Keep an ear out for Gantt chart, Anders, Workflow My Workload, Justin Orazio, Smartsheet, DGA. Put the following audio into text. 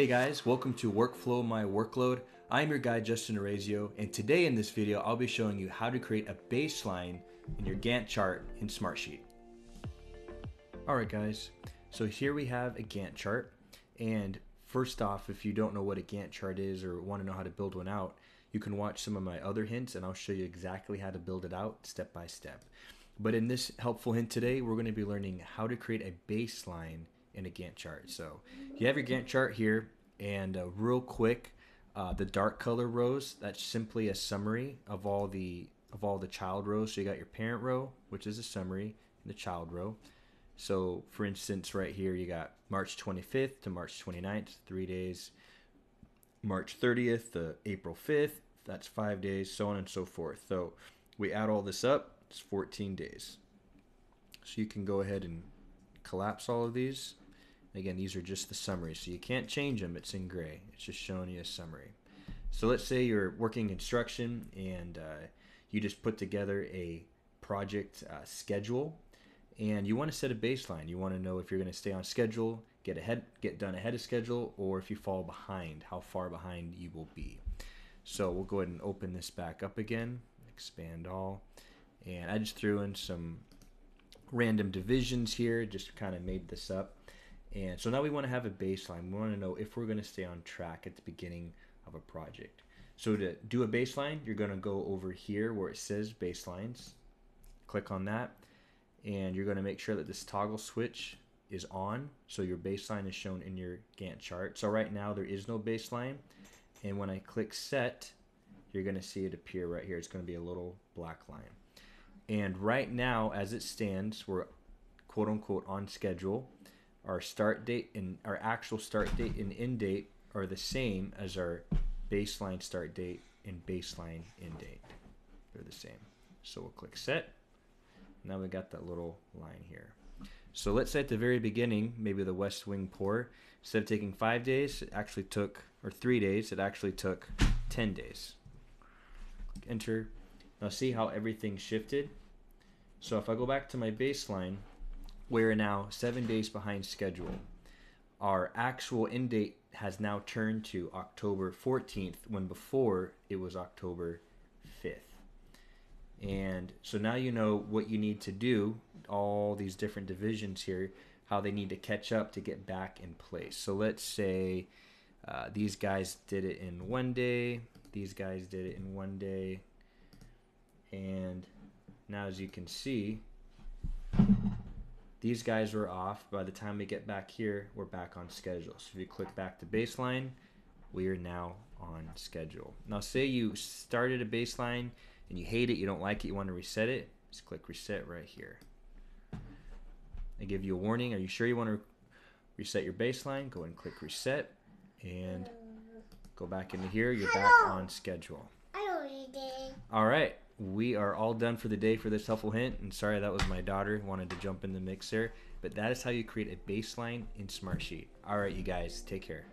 Hey guys, welcome to Workflow My Workload. I'm your guide, Justin Orazio, and today in this video, I'll be showing you how to create a baseline in your Gantt chart in Smartsheet. All right guys, so here we have a Gantt chart. And first off, if you don't know what a Gantt chart is or want to know how to build one out, you can watch some of my other hints and I'll show you exactly how to build it out step by step. But in this helpful hint today, we're going to be learning how to create a baseline in a Gantt chart. So you have your Gantt chart here, and real quick, the dark color rows, that's simply a summary of all the child rows. So you got your parent row, which is a summary, and the child row. So for instance, right here, you got March 25th to March 29th, 3 days, March 30th to April 5th, that's 5 days, so on and so forth. So we add all this up, it's 14 days. So you can go ahead and collapse all of these. Again, these are just the summaries, so you can't change them. It's in gray. It's just showing you a summary. So let's say you're working instruction and you just put together a project schedule, and you want to set a baseline. You want to know if you're going to stay on schedule, get done ahead of schedule, or if you fall behind, how far behind you will be. So we'll go ahead and open this back up again, expand all, and I just threw in some random divisions here, just kind of made this up. And so now we want to have a baseline. We want to know if we're going to stay on track at the beginning of a project. So to do a baseline, you're going to go over here where it says baselines, click on that, and you're going to make sure that this toggle switch is on so your baseline is shown in your Gantt chart. So right now there is no baseline, and when I click set, you're going to see it appear right here. It's going to be a little black line. And right now, as it stands, we're quote unquote on schedule. Our start date and our actual start date and end date are the same as our baseline start date and baseline end date. They're the same. So we'll click set. Now we got that little line here. So let's say at the very beginning, maybe the West Wing pour, instead of taking 5 days, it actually took, or 3 days, it actually took 10 days. Click enter. Now see how everything shifted? So if I go back to my baseline, we're now 7 days behind schedule. Our actual end date has now turned to October 14th, when before it was October 5th. And so now you know what you need to do, all these different divisions here, how they need to catch up to get back in place. So let's say these guys did it in 1 day, these guys did it in 1 day, and now as you can see, these guys were off. By the time we get back here, we're back on schedule. So if you click back to baseline, we are now on schedule. Now say you started a baseline and you hate it, you don't like it, you want to reset it, just click reset right here. I give you a warning, are you sure you want to reset your baseline? Go ahead and click reset and go back into here, you're back on schedule. All right. We are all done for the day for this helpful hint, and sorry that was my daughter who wanted to jump in the mix there, but that is how you create a baseline in Smartsheet. All right, you guys, take care.